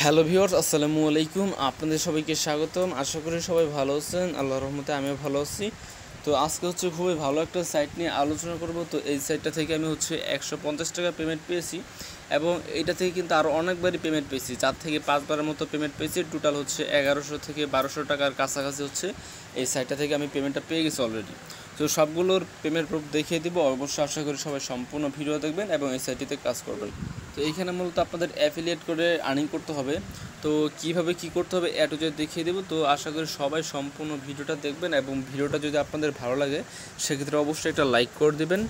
Hello viewers असलामु आलैकुम आपनादेर सबाइके स्वागतम। आशा करी सबाई भालो आछेन, आल्लाहर रहमते आमिও भालो आছি। तो आजके হচ্ছে খুবই ভালো একটা সাইট নিয়ে আলোচনা করব। তো এই সাইটটা থেকে আমি হচ্ছে 150 টাকা পেমেন্ট পেয়েছি এবং এটা থেকে কিন্তু আরো অনেকবারই পেমেন্ট পেয়েছি, 4 থেকে 5 বারের মতো পেমেন্ট পেয়েছি। টোটাল হচ্ছে 1100 থেকে 1200 টাকার কাছাকাছি হচ্ছে এই সাইটটা থেকে আমি পেমেন্টটা পেয়ে গেছি অলরেডি। তো সবগুলোর পেমেন্ট প্রুফ দেখিয়ে দিব, অবশ্যই আশা করি সবাই সম্পূর্ণ ভিডিও দেখবেন এবং এই সাইটটিতে কাজ করবেন। তো এইখানে মূলত আপনাদের অ্যাফিলিয়েট করে আর্নিং করতে হবে, তো কিভাবে কি করতে হবে এ টু জেড দেখিয়ে দেব। তো আশা করি সবাই সম্পূর্ণ ভিডিওটা দেখবেন এবং ভিডিওটা যদি আপনাদের ভালো লাগে সেক্ষেত্রে অবশ্যই একটা লাইক করে দেবেন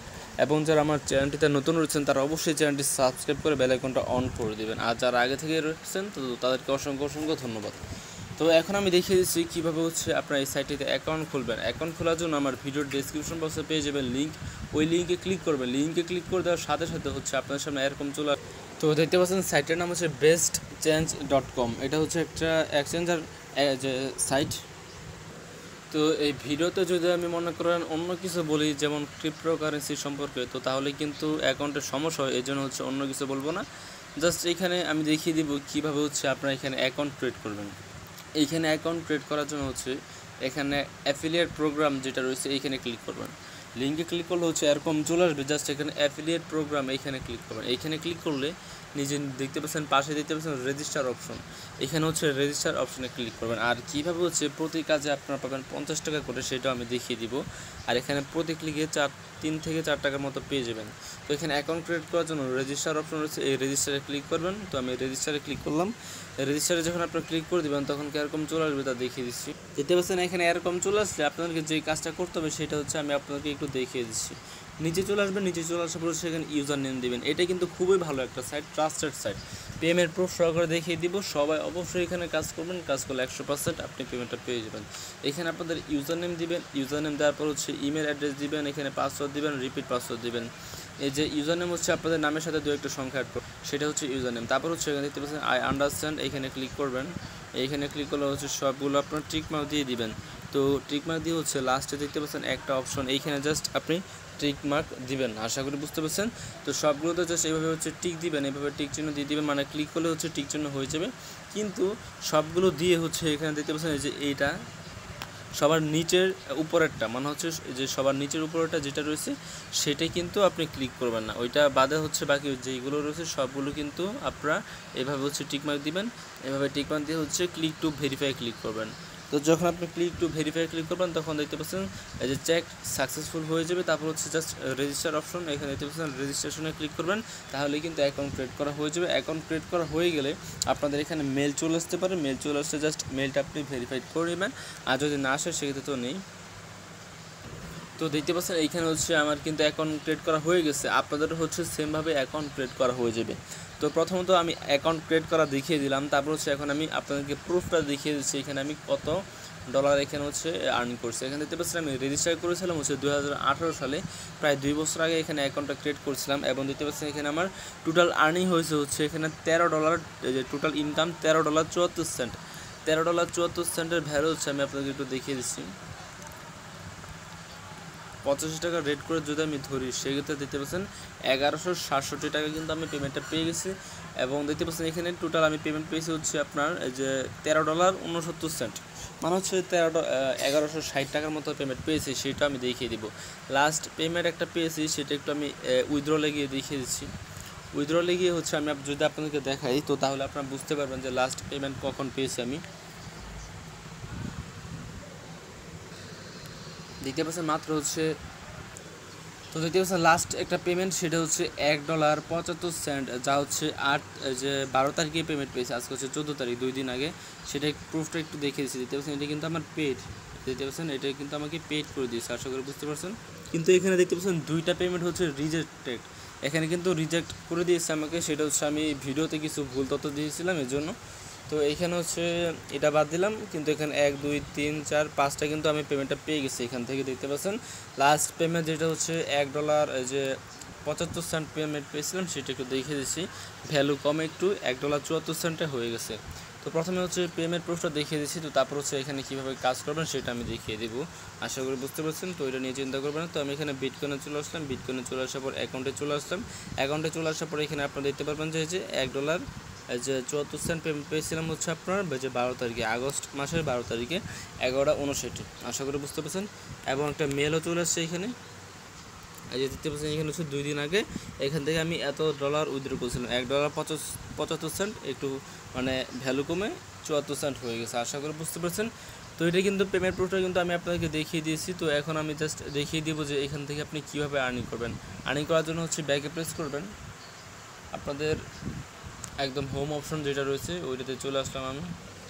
এবং যারা আমার চ্যানেলটিতে নতুন রয়েছেন তারা অবশ্যই চ্যানেলটি সাবস্ক্রাইব করে বেল আইকনটা অন করে দেবেন, আর যারা আগে থেকে রয়েছেন তো তাদেরকে অসংখ্য ধন্যবাদ। তো এখন আমি দেখিয়ে দিচ্ছি কীভাবে হচ্ছে আপনার এই সাইটটিতে অ্যাকাউন্ট খুলবেন। অ্যাকাউন্ট খোলার জন্য আমার ভিডিওর ডেসক্রিপশন বক্সে পেয়ে যাবেন লিঙ্ক, ওই লিঙ্কে ক্লিক করবেন। লিঙ্কে ক্লিক করে দেওয়ার সাথে সাথে হচ্ছে আপনার সামনে এরকম চলে। তো দেখতে পাচ্ছেন সাইটের নাম হচ্ছে bestchange.com, এটা হচ্ছে একটা এক্সচেঞ্জার সাইট। তো এই ভিডিওতে যদি আমি মনে করেন অন্য কিছু বলি যেমন ক্রিপ্টো কারেন্সি সম্পর্কে তো তাহলে কিন্তু অ্যাকাউন্টের সমস্যা হয়, এই জন্য হচ্ছে অন্য কিছু বলবো না। জাস্ট এখানে আমি দেখিয়ে দিব কীভাবে হচ্ছে আপনারা এখানে অ্যাকাউন্ট ক্রিয়েট করবেন। এইখানে অ্যাকাউন্ট ক্রিয়েট করার জন্য হচ্ছে এখানে অ্যাফিলিয়েট প্রোগ্রাম যেটা রয়েছে এইখানে ক্লিক করবেন। লিঙ্কে ক্লিক করলে হচ্ছে এরকম চলে আসবে, জাস্ট এখানে অ্যাফিলিয়েট প্রোগ্রাম এইখানে ক্লিক করবেন। এইখানে ক্লিক করলে নিজে দেখতে পাচ্ছেন পাশে দেখতে পাচ্ছেন রেজিস্টার অপশন, এখানে হচ্ছে রেজিস্টার অপশনে ক্লিক করবেন। আর কীভাবে হচ্ছে প্রতি কাজে আপনারা পাবেন 50 টাকা করে সেটাও আমি দেখিয়ে দিব। আর এখানে প্রতি ক্লিকে 3 থেকে 4 টাকার মতো পেয়ে যাবেন। তো এখানে অ্যাকাউন্ট ক্রিয়েট করার জন্য রেজিস্টার অপশন রয়েছে, এই রেজিস্টারে ক্লিক করবেন। তো আমি রেজিস্টারে ক্লিক করলাম। রেজিস্টারে যখন আপনারা ক্লিক করে দেবেন তখন এরকম চলে আসবে, তা দেখিয়ে দিচ্ছি। দেখতে পাচ্ছেন এখানে এরকম চলে আসছে, আপনাদেরকে যে কাজটা করতে হবে সেটা হচ্ছে আমি আপনাদেরকে একটু দেখিয়ে দিচ্ছি। নিচে চলে আসবেন, নিচে চলে আসার পর সেখানে ইউজার নেম দেবেন। এটা কিন্তু খুবই ভালো একটা site, trusted site, payment proof সহকারে দেখিয়ে দিব। সবাই অবশ্যই এখানে কাজ করবেন, কাজ করলে 100% আপনি পেমেন্টটা পেয়ে যাবেন। এখানে আপনাদের ইউজার নেম দিবেন, ইউজার নেম দেওয়ার পর হচ্ছে ইমেল অ্যাড্রেস দিবেন, এখানে পাসওয়ার্ড দিবেন, রিপিট পাসওয়ার্ড দিবেন। এই যে ইউজার নেম হচ্ছে আপনাদের নামের সাথে 2 একটা সংখ্যা অ্যাড করুন, সেটা হচ্ছে ইউজার নেম। তারপর হচ্ছে এখানে দেখতে পাচ্ছেন আই আন্ডারস্ট্যান্ড, এখানে ক্লিক করবেন। এইখানে ক্লিক করলে হচ্ছে সবগুলো আপনার টিকমার্ক দিয়ে দিবেন। তো টিকমার্ক দিয়ে হচ্ছে লাস্টে দেখতে পাচ্ছেন একটা অপশন, এইখানে জাস্ট আপনি টিক মার্ক দিবেন। আশা করি বুঝতে পারছেন। তো সবগুলোতে জাস্ট এইভাবে হচ্ছে টিক দিবেন, এইভাবে টিক চিহ্ন দিয়ে দিবেন, মানে ক্লিক করলে হচ্ছে টিক চিহ্ন হয়ে যাবে। কিন্তু সবগুলো দিয়ে হচ্ছে এখানে দেখতে পাচ্ছেন এই যে এইটা সবার নিচের উপরেরটা, মানে হচ্ছে যে সবার নিচের উপরেরটা যেটা রয়েছে সেটাই কিন্তু আপনি ক্লিক করবেন না, ওইটা বাদে হচ্ছে বাকি যেইগুলো রয়েছে সবগুলো কিন্তু আপনারা এভাবে হচ্ছে টিকমার্ক দিবেন। এভাবে টিকমার্ক দিয়ে হচ্ছে ক্লিক টু ভেরিফাই ক্লিক করবেন। তো যখন আপনি ক্লিক টু ভেরিফাই ক্লিক করবেন তখন দেখতে পাচ্ছেন এই যে চেক সাকসেসফুল হয়ে যাবে। তারপর হচ্ছে জাস্ট রেজিস্টার অপশন, এখানে দেখতে পাচ্ছেন রেজিস্ট্রেশনে ক্লিক করবেন, তাহলে কিন্তু অ্যাকাউন্ট ক্রিয়েট করা হয়ে যাবে। অ্যাকাউন্ট ক্রিয়েট করা হয়ে গেলে আপনাদের এখানে মেল চলে আসতে পারে, মেল চলে আসলে জাস্ট মেলটা আপনি ভেরিফাই করে নেবেন, আর যদি না আসে সেক্ষেত্রে তো নেই। তো দেখতে পাচ্ছেন এইখানে হচ্ছে আমার কিন্তু অ্যাকাউন্ট ক্রিয়েট করা হয়ে গেছে, আপনাদের হচ্ছে সেমভাবে অ্যাকাউন্ট ক্রিয়েট করা হয়ে যাবে। তো প্রথমত আমি অ্যাকাউন্ট ক্রিয়েট করা দেখিয়ে দিলাম, তারপর হচ্ছে এখন আমি আপনাদেরকে প্রুফটা দেখিয়ে দিচ্ছি এখানে আমি কত ডলার এখানে হচ্ছে আর্ন করছি। এখানে দেখতে পাচ্ছেন আমি রেজিস্টার করেছিলাম হচ্ছে 2018 সালে, প্রায় 2 বছর আগে এখানে অ্যাকাউন্টটা ক্রিয়েট করছিলাম এবং দেখতে পাচ্ছেন এখানে আমার টোটাল আর্নিং হয়েছে হচ্ছে এখানে $13, টোটাল ইনকাম $13.74। $13.74 ভ্যালু হচ্ছে আমি আপনাদেরকে একটু দেখিয়ে দিচ্ছি। 85 টাকা রেট করে যদি আমি ধরি সেক্ষেত্রে দেখতে পাচ্ছেন 1167 টাকা কিন্তু আমি পেমেন্টটা পেয়ে গেছি। এবং দেখতে পাচ্ছেন এখানে টোটাল আমি পেমেন্ট পেয়েছি হচ্ছে আপনার যে $13.69, মানে হচ্ছে 1160 টাকার মতো পেমেন্ট পেয়েছি, সেটা আমি দেখিয়ে দিব। লাস্ট পেমেন্ট একটা পেয়েছি সেটা একটু আমি উইথড্রলে গিয়ে দেখিয়ে দিচ্ছি। উইথড্রলে গিয়ে হচ্ছে আমি যদি আপনাদেরকে দেখাই তো তাহলে আপনারা বুঝতে পারবেন যে লাস্ট পেমেন্ট কখন পেয়েছি আমি। দেখতে পাচ্ছেন মাত্র হচ্ছে, তো দেখতে পাচ্ছেন লাস্ট একটা পেমেন্ট সেটা হচ্ছে $1.75, যা হচ্ছে 12 তারিখে পেমেন্ট পেয়েছে, আজকে হচ্ছে 14 তারিখ, 2 দিন আগে। সেটা প্রুফটা একটু দেখিয়ে দিচ্ছি। দেখতে পাচ্ছেন এটা কিন্তু আমার পেড, দেখতে পাচ্ছেন এটা কিন্তু আমাকে পেড করে দিয়েছে, আশা করি বুঝতে পারছেন। কিন্তু এখানে দেখতে পাচ্ছেন 2টা পেমেন্ট হচ্ছে রিজেক্টেড, এখানে কিন্তু রিজেক্ট করে দিয়েছে আমাকে, সেটা হচ্ছে আমি ভিডিওতে কিছু ভুল তথ্য দিয়েছিলাম এর জন্য। তো এইখানে হচ্ছে এটা বাদ দিলাম, কিন্তু এখানে 1, 2, 3, 4, 5টা কিন্তু আমি পেমেন্টটা পেয়ে গেছি এখান থেকে। দেখতে পাচ্ছেন লাস্ট পেমেন্ট যেটা হচ্ছে $1 $0.75 পেমেন্ট পেয়েছিলাম, সেটা একটু দেখিয়ে দিচ্ছি, ভ্যালু কম একটু, $1.74 হয়ে গেছে। তো প্রথমে হচ্ছে পেমেন্ট প্রুফটা দেখিয়ে দিচ্ছি। তো তারপর হচ্ছে এখানে কীভাবে কাজ করবেন সেটা আমি দেখিয়ে দেব, আশা করি বুঝতে পারছেন। তো এটা নিয়ে চিন্তা করবেন। তো আমি এখানে বিটকয়েনে চলে আসলাম, বিটকয়েনে চলে আসার পর অ্যাকাউন্টে চলে আসলাম, অ্যাকাউন্টে চলে আসার পর এখানে আপনারা দেখতে পারবেন যে $1 चुहत्तर सेंट पेয়েছিলাম হচ্ছে আপনার যে 12 তারিখে আগস্ট মাসের 12 তারিখে 11:59 আশা করি বুঝতে পেরেছেন। এবং একটা মেলও চলে আসছে এখানে এই দেখতে পাচ্ছেন এখানে হচ্ছে দুই দিন আগে এখান থেকে আমি এত ডলার উইথড্র করেছিলাম $1.75 একটু মানে ভ্যালু কমে 74 সেন্ট হয়ে গেছে আশা করি বুঝতে পেরেছেন। তো এটা কিন্তু পেমেন্ট প্রুফটা কিন্তু আমি আপনাদেরকে দেখিয়ে দিয়েছি। তো এখন আমি জাস্ট দেখিয়ে দিব যে এখান থেকে আপনি কীভাবে আর্নিং করবেন। আর্নিং করার জন্য হচ্ছে ব্যাকে প্রেস করবেন, আপনাদের একদম হোম অপশন যেটা রয়েছে ওইটাতে চলে আসলাম আমি।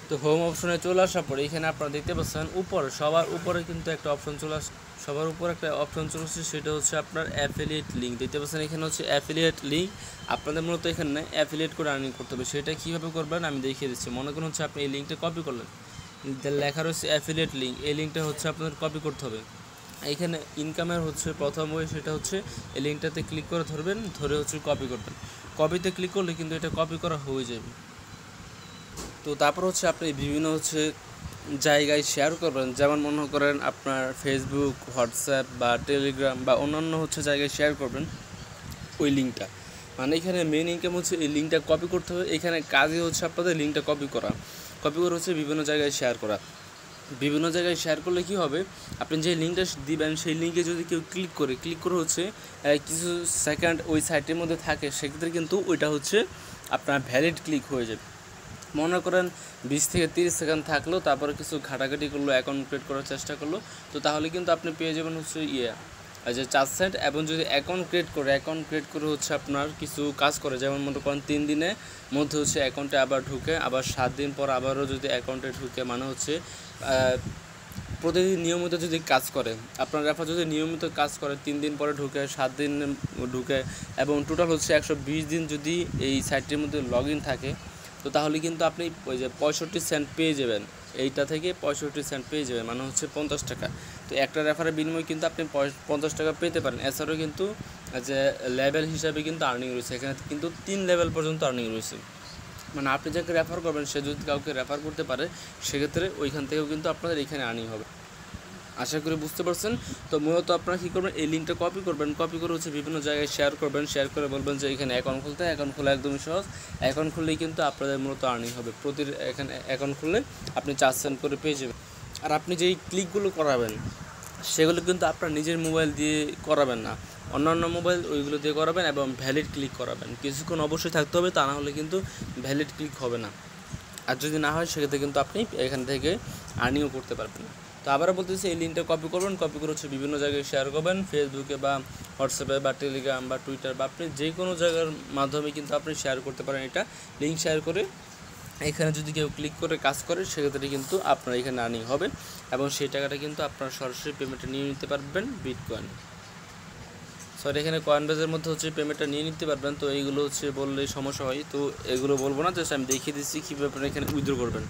তো হোম অপশনে চলে আসার পরে এখানে আপনারা দেখতে পাচ্ছেন উপরে সবার উপরে কিন্তু একটা অপশন চলে আসছে, সবার উপর একটা অপশন চলে আসছে সেটা হচ্ছে আপনার অ্যাফিলিয়েট লিঙ্ক। দেখতে পাচ্ছেন এখানে হচ্ছে অ্যাফিলিয়েট লিঙ্ক, আপনাদের মূলত এখানে অ্যাফিলিয়েট করে আর্নিং করতে হবে। সেটা কীভাবে করবেন আমি দেখিয়ে দিচ্ছি। মনে করুন হচ্ছে আপনি এই লিঙ্কটা কপি করলেন, লেখা রয়েছে অ্যাফিলিয়েট লিঙ্ক, এই লিঙ্কটা হচ্ছে আপনাদের কপি করতে হবে। এখানে ইনকামের হচ্ছে প্রথম ওয়ে সেটা হচ্ছে এই লিঙ্কটাতে ক্লিক করে ধরবেন, ধরে হচ্ছে কপি করবেন। কপিতে ক্লিক করলে কিন্তু এটা কপি করা হয়ে যাবে। তো তারপর হচ্ছে আপনি বিভিন্ন হচ্ছে জায়গায় শেয়ার করবেন, যেমন মনে করেন আপনার ফেসবুক, হোয়াটসঅ্যাপ বা টেলিগ্রাম বা অন্যান্য হচ্ছে জায়গায় শেয়ার করবেন ওই লিঙ্কটা। মানে এখানে মেন ইনকাম হচ্ছে এই লিঙ্কটা কপি করতে হবে, এখানে কাজই হচ্ছে আপনাদের লিঙ্কটা কপি করে হচ্ছে বিভিন্ন জায়গায় শেয়ার করা। বিভিন্ন জায়গায় শেয়ার করলে কি হবে, আপনি যে লিঙ্কটা দিবেন সেই লিঙ্কে যদি কেউ ক্লিক করে হচ্ছে কিছু সেকেন্ড ওই সাইটের মধ্যে থাকে সেক্ষেত্রে কিন্তু ওইটা হচ্ছে আপনার ভ্যালিড ক্লিক হয়ে যাবে। মনে করেন 20 থেকে 30 সেকেন্ড থাকলো, তারপরে কিছু ঘাটাঘাটি করলো, অ্যাকাউন্ট ক্রিয়েট করার চেষ্টা করলো, তো তাহলে কিন্তু আপনি পেয়ে যাবেন হচ্ছে যে 4 সেন্ট। এবং যদি অ্যাকাউন্ট ক্রিয়েট করে হচ্ছে আপনার কিছু কাজ করে, যেমন মনে করেন 3 দিনের মধ্যে হচ্ছে অ্যাকাউন্টে আবার ঢুকে, আবার 7 দিন পর আবারও যদি অ্যাকাউন্টে ঢুকে, মানে হচ্ছে প্রতিদিন নিয়মিত যদি কাজ করে আপনার রেফার, যদি নিয়মিত কাজ করে 3 দিন পরে ঢুকে, 7 দিন ঢুকে এবং টোটাল হচ্ছে 120 দিন যদি এই সাইটটির মধ্যে লগ ইন থাকে, তো তাহলে কিন্তু আপনি ওই যে 65 সেন্ট পেয়ে যাবেন। এইটা থেকে 65 সেন্ট পেয়ে যাবেন, মানে হচ্ছে 50 টাকা। তো একটা রেফারের বিনিময়ে কিন্তু আপনি 50 টাকা পেতে পারেন। এছাড়াও কিন্তু যে লেভেল হিসাবে কিন্তু আর্নিং রয়েছে, এখানে কিন্তু 3 লেভেল পর্যন্ত আর্নিং রয়েছে। মানে আপনি যাকে রেফার করবেন সে যদি কাউকে রেফার করতে পারে সেক্ষেত্রে ওইখান থেকেও কিন্তু আপনাদের এখানে আর্নিং হবে আশা করি বুঝতে পারছেন। তো মূলত আপনারা কী করবেন, এই লিঙ্কটা কপি করে হচ্ছে বিভিন্ন জায়গায় শেয়ার করবেন, শেয়ার করে বলবেন যে এখানে অ্যাকাউন্ট খোলা একদমই সহজ, অ্যাকাউন্ট খুললেই কিন্তু আপনাদের মূলত আর্নিং হবে। প্রতি এখানে অ্যাকাউন্ট খুললে আপনি 4 সেন্ট করে পেয়ে যাবেন। আর আপনি যেই ক্লিকগুলো করাবেন সেগুলো কিন্তু আপনার নিজের মোবাইল দিয়ে করাবেন না, অন্যান্য মোবাইল ওইগুলো দিয়ে করাবেন এবং ভ্যালিড ক্লিক করাবেন। কিছুক্ষণ অবশ্যই থাকতে হবে, তা না হলে কিন্তু ভ্যালিড ক্লিক হবে না। আর যদি না হয় সেক্ষেত্রে কিন্তু আপনি এখান থেকে আর্নিংও করতে পারবেন। তো আবারও বলতেছি, এই লিঙ্কটা কপি করে হচ্ছে বিভিন্ন জায়গায় শেয়ার করবেন, ফেসবুকে বা হোয়াটসঅ্যাপে বা টেলিগ্রাম বা টুইটার বা আপনি যে কোনো জায়গার মাধ্যমে কিন্তু আপনি শেয়ার করতে পারেন। এটা লিঙ্ক শেয়ার করে এখানে যদি কেউ ক্লিক করে কাজ করে সেক্ষেত্রে কিন্তু আপনার এখানে আর্নিং হবে এবং সেই টাকাটা কিন্তু আপনার সরাসরি পেমেন্টে নিয়ে নিতে পারবেন বিটকয়েন। সরি, এখানে কয়েনবেজের মধ্যে হচ্ছে পেমেন্টটা নিয়ে নিতে পারবেন। তো এইগুলো হচ্ছে বললে সমস্যা হয়, তো এগুলো বলবো না, জাস্ট আমি দেখিয়ে দিচ্ছি কীভাবে আপনারা এখানে উইথড্র করবেন।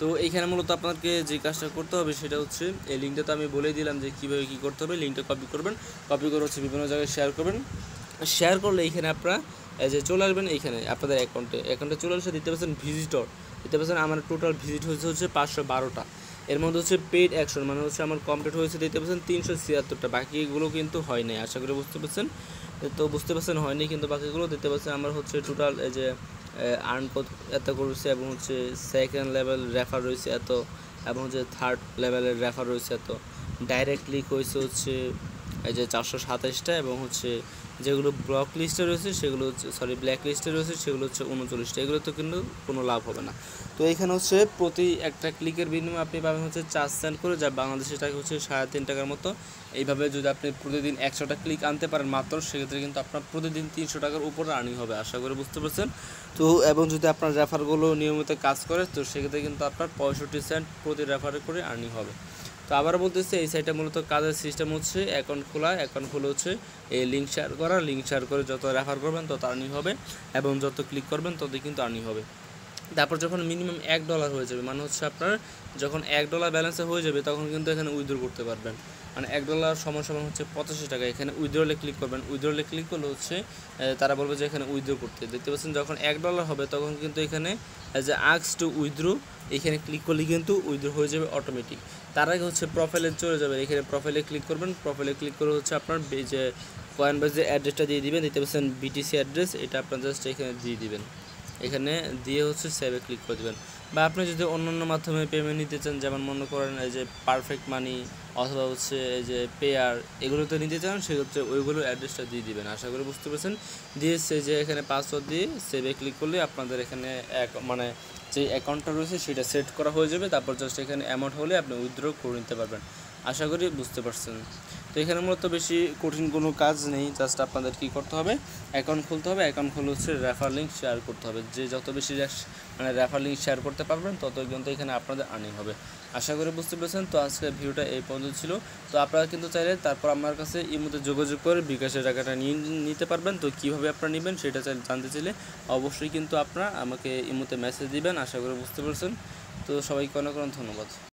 তো এইখানে মূলত আপনাকে যে কাজটা করতে হবে সেটা হচ্ছে এই লিঙ্কটা তো আমি বলেই দিলাম যে কীভাবে কী করতে হবে। লিঙ্কটা কপি করবেন, কপি করে হচ্ছে বিভিন্ন জায়গায় শেয়ার করবেন। শেয়ার করলে এইখানে আপনারা যে চলে আসবেন, এইখানে আপনাদের অ্যাকাউন্টে চলে আসে দিতে পারছেন ভিজিটর। দিতে পারছেন আমার টোটাল ভিজিট হচ্ছে 512টা, এর মধ্যে হচ্ছে পেইড অ্যাকশন মানে হচ্ছে আমার কমপ্লিট হয়েছে দেখতে পাচ্ছেন 376টা, বাকিগুলো কিন্তু হয় নাই আশা করি বুঝতে পারছেন। তো বুঝতে পারছেন হয়নি কিন্তু বাকিগুলো দেখতে পাচ্ছেন আমার হচ্ছে টোটাল এই যে আর্ন এত করেছে এবং হচ্ছে সেকেন্ড লেভেল রেফার রয়েছে এত এবং হচ্ছে থার্ড লেভেলের রেফার রয়েছে এত, ডাইরেক্ট ক্লিক হচ্ছে এই যে 427টা এবং হচ্ছে যেগুলো ব্লক লিস্টে রয়েছে সেগুলো হচ্ছে ব্ল্যাক লিস্টে রয়েছে সেগুলো হচ্ছে 39টা। এগুলো তো কিন্তু কোনো লাভ হবে না। তো এখানে হচ্ছে প্রতি একটা ক্লিকের বিনিময়ে আপনি পাবেন হচ্ছে 4 সেন্ট করে, যা বাংলাদেশি টাকা হচ্ছে 3.5 টাকার মতো। এইভাবে যদি আপনি প্রতিদিন 100টা ক্লিক আনতে পারেন মাত্র, সেক্ষেত্রে কিন্তু আপনার প্রতিদিন 300 টাকার উপরে আর্নিং হবে আশা করি বুঝতে পারছেন। তো এবং যদি আপনার রেফারগুলো নিয়মিত কাজ করে তো সেক্ষেত্রে কিন্তু আপনার 65 সেন্ট প্রতি রেফারে করে আর্নিং হবে। তো আবার বলতেছি, এই সাইটটা মূলত কাজের সিস্টেম হচ্ছে অ্যাকাউন্ট খোলা হচ্ছে এই লিঙ্ক শেয়ার করে যত রেফার করবেন তত আর্নিং হবে এবং যত ক্লিক করবেন তত কিন্তু আর্নিং হবে। তারপর যখন মিনিমাম $1 হয়ে যাবে, মানে হচ্ছে আপনার যখন $1 ব্যালেন্সে হয়ে যাবে তখন কিন্তু এখানে উইথড্র করতে পারবেন। মানে $1 সমান হচ্ছে 85 টাকা। এখানে উইথড্রলে ক্লিক করবেন, উইথড্রলে ক্লিক করলে হচ্ছে তারা বলবে যে এখানে উইথড্র করতে। দেখতে পাচ্ছেন যখন $1 হবে তখন কিন্তু এখানে যে আস্ক টু উইথড্র এখানে ক্লিক করলে কিন্তু উইথড্র হয়ে যাবে অটোমেটিক। তার আগে হচ্ছে প্রোফাইলে চলে যাবেন, এখানে প্রোফাইলে ক্লিক করবেন, প্রোফাইলে ক্লিক করে হচ্ছে আপনার যে কয়েনবেজের অ্যাড্রেসটা দিয়ে দিবেন। দেখতে পাচ্ছেন BTC অ্যাড্রেস, এটা আপনার জাস্ট এখানে দিয়ে দিবেন। এখানে দিয়ে হচ্ছে সেভে ক্লিক করে দিবেন। বা আপনি যদি অন্যান্য মাধ্যমে পেমেন্ট নিতে চান, যেমন মনে করেন এই যে পারফেক্ট মানি অথবা হচ্ছে এই যে পেয়ার, এগুলোতে নিতে চান সেক্ষেত্রে ওইগুলো অ্যাড্রেসটা দিয়ে দিবেন। আশা করি বুঝতে পেরেছেন। দিয়ে সে যে এখানে পাসওয়ার্ড দিয়ে সেভে ক্লিক করলে আপনাদের এখানে মানে যে অ্যাকাউন্টটা রয়েছে সেটা সেট করা হয়ে যাবে। তারপর জাস্ট এখানে অ্যামাউন্ট হলে আপনি উইথড্র করে নিতে পারবেন। আশা করি বুঝতে পারছেন। তো এখানে মূলত বেশি কঠিন কোনো কাজ নেই, জাস্ট আপনাদের কী করতে হবে, অ্যাকাউন্ট খুলতে হবে। অ্যাকাউন্ট খুলে হচ্ছে রেফার লিঙ্ক শেয়ার করতে হবে। যে যত বেশি মানে রেফার লিঙ্ক শেয়ার করতে পারবেন তত কিন্তু এখানে আপনাদের আর্নিং হবে। আশা করি বুঝতে পেরেছেন। তো আজকের ভিডিওটা এই পর্যন্ত ছিল। তো আপনারা কিন্তু চাইলে তারপর আমার কাছে ইমোতে যোগাযোগ করে বিকাশের টাকাটা নিতে পারবেন। তো কীভাবে আপনারা নেবেন সেটা জানতে চাইলে অবশ্যই কিন্তু আপনারা আমাকে ইমোতে মেসেজ দিবেন। আশা করি বুঝতে পেরেছেন। তো সবাইকে অনেক অনেক ধন্যবাদ।